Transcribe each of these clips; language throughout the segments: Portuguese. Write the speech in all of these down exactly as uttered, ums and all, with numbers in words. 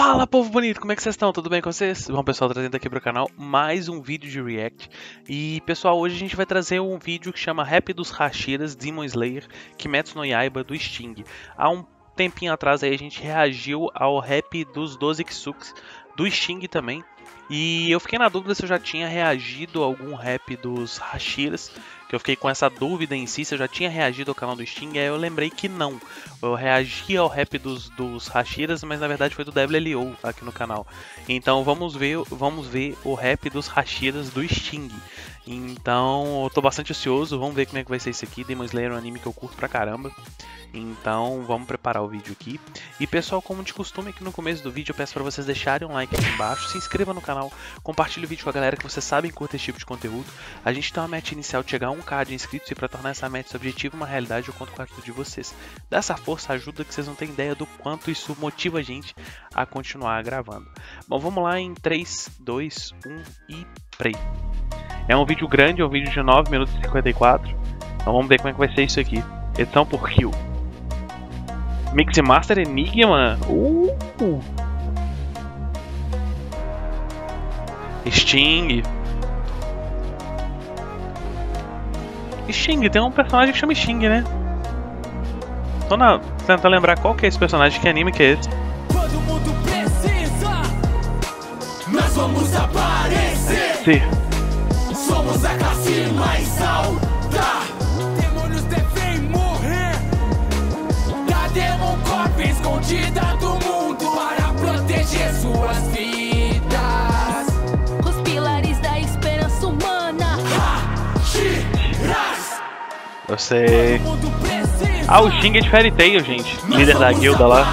Fala, povo bonito, como é que vocês estão? Tudo bem com vocês? Bom, pessoal, trazendo aqui para o canal mais um vídeo de react. E, pessoal, hoje a gente vai trazer um vídeo que chama Rap dos Hashiras, Demon Slayer, Kimetsu no Yaiba, do Sting. Há um tempinho atrás aí a gente reagiu ao rap dos doze Kisuks, do Sting também. E eu fiquei na dúvida se eu já tinha reagido a algum rap dos Hashiras, que eu fiquei com essa dúvida em si, se eu já tinha reagido ao canal do Sting, e aí eu lembrei que não. Eu reagi ao rap dos, dos Hashiras, mas na verdade foi do W L O aqui no canal. Então vamos ver, vamos ver o rap dos Hashiras do Sting. Então eu tô bastante ansioso, vamos ver como é que vai ser isso aqui. Demon Slayer é um anime que eu curto pra caramba. Então vamos preparar o vídeo aqui. E pessoal, como de costume aqui no começo do vídeo, eu peço pra vocês deixarem um like aqui embaixo, se inscreva no canal, compartilhe o vídeo com a galera que vocês sabem curta esse tipo de conteúdo. A gente tem uma meta inicial de chegar a um K de inscritos, e pra tornar essa meta, esse objetivo, uma realidade, eu conto com a ajuda de vocês. Dá essa força, ajuda, que vocês não têm ideia do quanto isso motiva a gente a continuar gravando. Bom, vamos lá em três, dois, um e play. É um vídeo grande, é um vídeo de nove minutos e cinquenta e quatro. Então vamos ver como é que vai ser isso aqui. Edição por kill. Mix Master Enigma. Uh! Sting. Sting, tem um personagem que chama Sting, né? Tô na... tentando lembrar qual que é esse personagem, que anime que é esse. Todo mundo precisa, nós vamos aparecer. Sim. Somos a classe mais alta. Demônios devem morrer. Da Demon Corp escondida do mundo para proteger suas vidas. Os pilares da esperança humana. Hashiras. Eu sei. Ah, o Sting é de Fairy Tail, gente. Nós líder da guilda lá.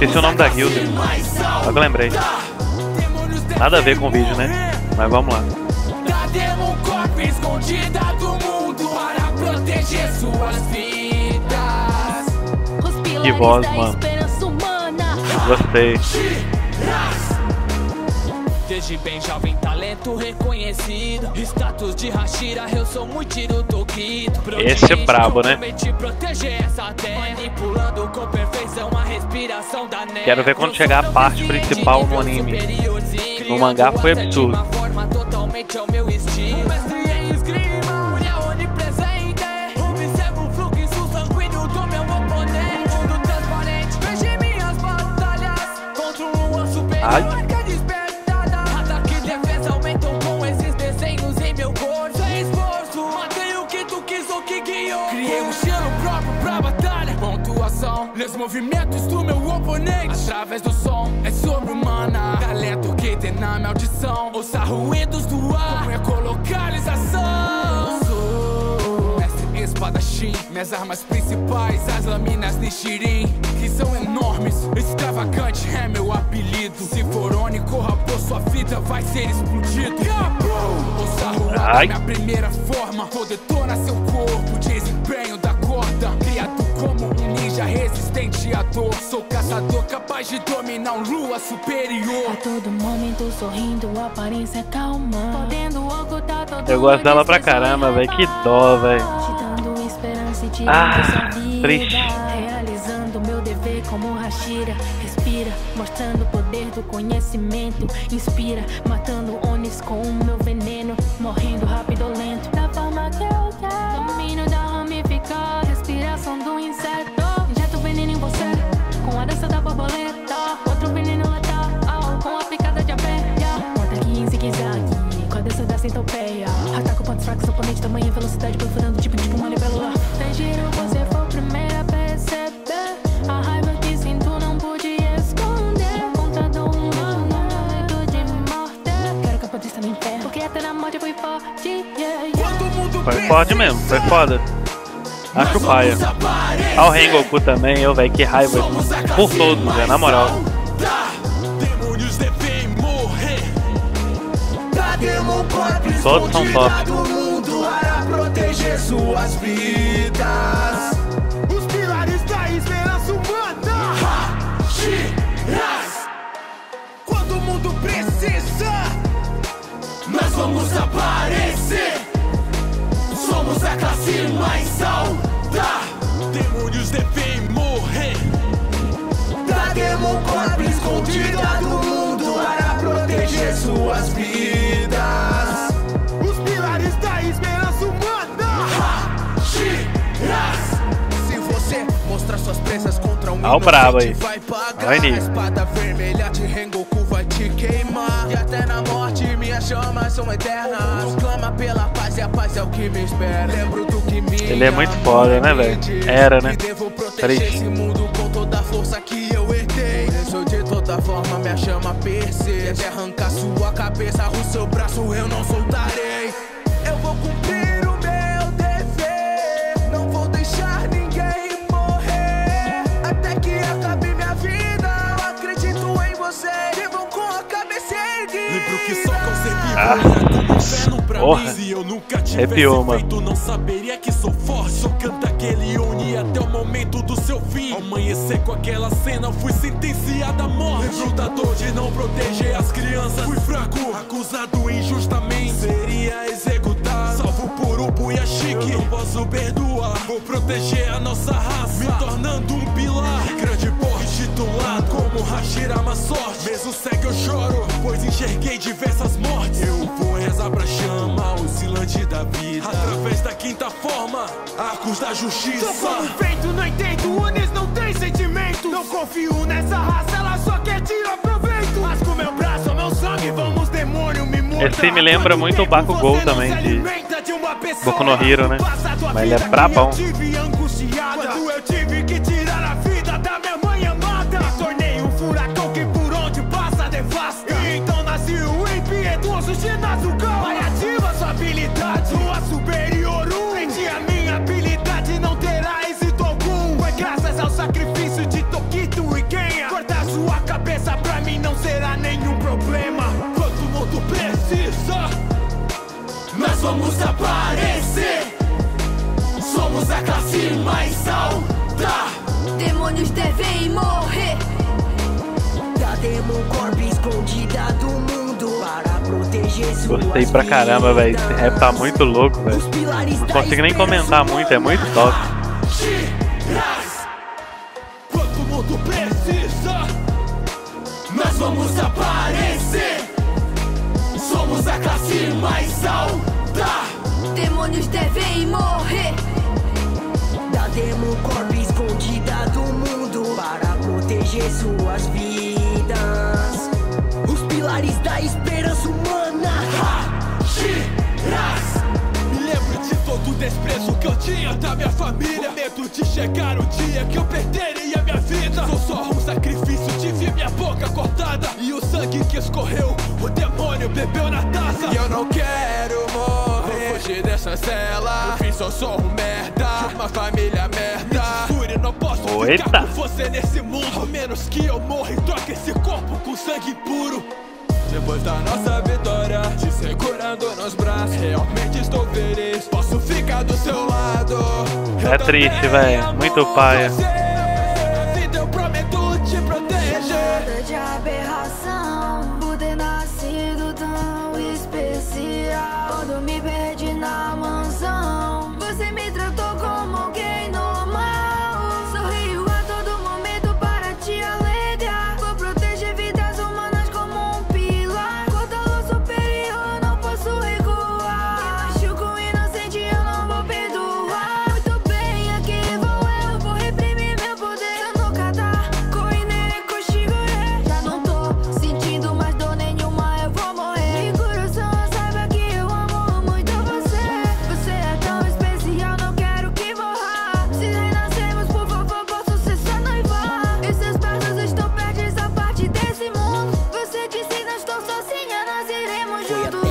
Esse é o nome da guilda. Só que eu lembrei. Nada a ver com o vídeo, né? Mas vamos lá. Da Demon Corp escondida do mundo para proteger suas vidas. Os pilares que voz, da mano. Esperança humana. Gostei. Desde bem jovem, talento reconhecido. Status de Hashira, eu sou muito do Tokito. Esse é brabo, né? Manipulando com perfeição a respiração da neve. Quero ver quando chegar a parte principal no anime. O mangá foi absurdo. Ai. Nos movimentos do meu oponente, através do som, é sobre-humana. Talento que tem na minha audição, ouça ruídos do ar, como é colocalização. Sou mestre espadachim, minhas armas principais, as lâminas Nishirin, que são enormes. Extravagante é meu apelido. Se for oni, corra por sua vida, vai ser explodido. Ouça ruído, minha primeira forma, vou detonar seu corpo. Desempenho da corda, criado como um ninja resistente à dor. Sou caçador capaz de dominar um lua superior. A todo momento sorrindo, aparência calma. Podendo ocultar todo. Eu gosto dela pra caramba, velho. Que dó, velho. Ah, triste. Realizando meu dever como Hashira. Respira, mostrando o poder do conhecimento. Inspira, matando onis com o meu veneno. Morrendo rápido ou lento, da forma que eu quero. Domino da ramificação. Respiração do inseto. Injeta o veneno em você com a dança da borboleta. Outro veneno letal com a picada de abelha. Conta quinze, quinze, com a dança da centopeia. Ataca o ponto fraco, seu oponente, tamanho e velocidade. Procurando tipo tipo uma libélula. Tanjiro, você foi o primeiro a perceber a raiva que sinto, não pude esconder. Conta do mundo, não de morte. Quero que eu podesse estar no inferno, porque até na morte eu fui forte. Foi forte mesmo, foi foda. Acho paia. Ah, o Rengoku também, eu, velho, que raiva. Por todos, velho, na moral. Todos são top. Os pilares da esperança humana. Hashiras. Quando o mundo precisa, nós vamos aparecer. Somos a classe mais alta. Demônios devem morrer. Da Olha o brabo aí. Olha a espada vermelha de Rengoku vai te queimar. E até na morte minhas chamas são eternas. Clama pela paz e a paz é o que me espera. Lembro do que me... Ele é muito foda, né, velho? Era, né? Esse mundo com toda a força que eu herdei. Sou de toda forma, minha chama persiste. Se arrancar sua cabeça, o seu braço eu não soltarei. Eu vou cumprir o meu dever. Não vou deixar ninguém morrer. Até que acabe minha vida, eu acredito em você. Vivo com a cabeça erguida. Lembro que só consegui com o inferno pra mim. Se eu nunca tivesse feito, não saberia que sou forte. Só canta aquele une até o momento do seu fim. Amanhecer com aquela cena, eu fui sentenciado à morte. Lembro da dor de não proteger as crianças. Fui fraco, acusado injustamente. Seria executado, salvo por Ubu e a Chique. Eu não posso perdoar, vou proteger a nossa raça, me tornando um pilar. Grande porte titulado como Hashira, uma sorte. Mesmo cego eu choro, pois enxerguei diversas mortes. Eu vou rezar pra chama oscilante da vida, através da quinta forma, arcos da justiça. Sou como feito, não entendo, unis não tem sentimento. Não confio nessa raça, ela só quer tirar proveito. Mas com meu braço, meu sangue, vamos demônio me mudar. Esse me lembra muito o Bakugou também, de Boku no Hero, né? Mas ele é brabão. Quando eu tive que tirar a vida da minha mãe amada, me tornei um furacão que por onde passa devasta. E então nasci o impiedoso Shinazuka. Vai ativa sua habilidade, sua superior um. Prendi a minha habilidade, não terá êxito algum. Foi graças ao sacrifício de Tokito e Genya. Cortar sua cabeça pra mim não será nenhum problema. Quanto o mundo precisa, nós vamos aparecer. Somos a classe mais alta. Demônios devem morrer. Da Demon Corp escondida do mundo para proteger sua vida. Gostei pra caramba, velho. Esse rap tá muito louco, velho. Não consigo nem comentar muito, é muito top. Quanto o mundo precisa, nós vamos aparecer. Somos a classe mais alta. Demônios devem morrer. Da Demon Corp escondida do mundo para proteger suas vidas. Os pilares da esperança humana. Hashiras. Lembro de todo o desprezo que eu tinha da minha família. O medo de chegar o dia que eu perderia minha vida. Sou só um sacrifício, tive minha boca cortada. E o sangue que escorreu, o demônio bebeu na taça. E eu não quero morrer. Fugir dessa cela, eu sou só um merda, uma família merda. Fúria, não posso ficar com você nesse mundo. Ao menos que eu morra e troque esse corpo com sangue puro. Depois da nossa vitória, te segurando nos braços, realmente estou feliz. Posso ficar do seu lado. É triste, velho. Muito paia. Na vida eu prometo te proteger. De aberração, por ter nascido tão especial. Quando me perdi na mansão, você me tratou como alguém normal. Sorrio a todo momento para te alegrar. Vou proteger vidas humanas como um pilar. Quanto a luz superior eu não posso recuar. Me machuco inocente, eu não vou perdoar. Muito bem, aqui vou eu, vou reprimir meu poder. Eu nunca tá coinei, cochigurei. Já não tô sentindo mais dor nenhuma, eu vou morrer. Em coração saiba que eu amo muito você, você é tão especial, não quero que morra. Se renascemos, por favor, posso ser só noivar. E seus passos estão perdidos a parte desse mundo. Você disse, não estou sozinha, nós iremos juntos.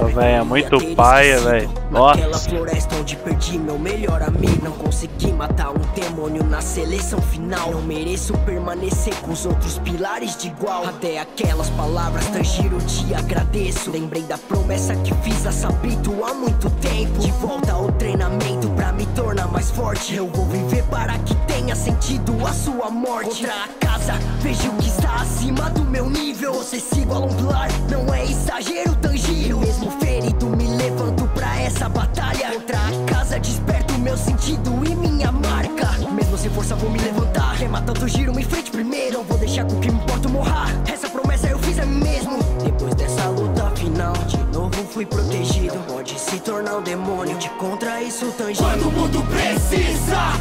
Ô, véio, é muito paia, velho. Nossa. Naquela floresta onde perdi meu melhor amigo. Não consegui matar um demônio na seleção final. Não mereço permanecer com os outros pilares de igual. Até aquelas palavras, Tanjiro, te agradeço. Lembrei da promessa que fiz a Sabito há muito tempo. De volta ao treinamento pra me tornar mais forte. Eu vou viver para que tenha sentido a sua morte. Contra a casa, vejo que está acima do meu nível. Você se iguala a um pilar, não é exagero, Tanjiro. Mesmo ferido, me levanto pra essa A batalha. Contra a casa desperto meu sentido e minha marca. Mesmo sem força vou me levantar, rematando o giro em frente primeiro. Não vou deixar com o que me importa morrar. Essa promessa eu fiz a mim mesmo. Depois dessa luta final, de novo fui protegido. Não pode se tornar um demônio, de contra isso Tanjiro. Quando o mundo precisa,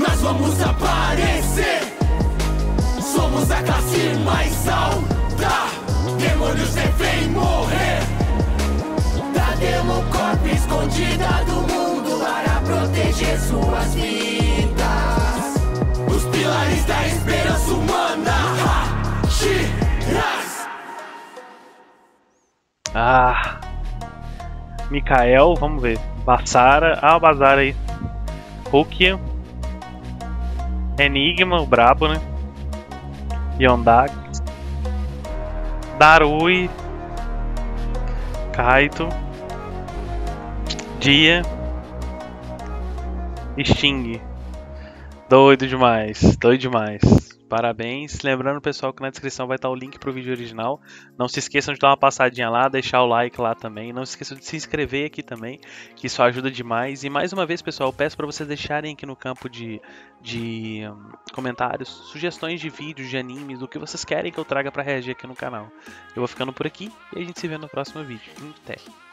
nós vamos aparecer. Somos a classe mais alta, demônios devem morrer. Da Democorp escondida do mundo para proteger suas vidas. Os pilares da esperança humana, Hashira. Ah, Mikael, vamos ver. Basara, ah, o Basara aí. Rukia, Enigma, o brabo, né? Yondak, Darui, Kaito, Dia, Sting. Doido demais, doido demais. Parabéns. Lembrando, pessoal, que na descrição vai estar o link para o vídeo original. Não se esqueçam de dar uma passadinha lá, deixar o like lá também. Não se esqueçam de se inscrever aqui também, que isso ajuda demais. E mais uma vez, pessoal, eu peço para vocês deixarem aqui no campo de, de um, comentários sugestões de vídeos, de animes, do que vocês querem que eu traga para reagir aqui no canal. Eu vou ficando por aqui e a gente se vê no próximo vídeo. Até!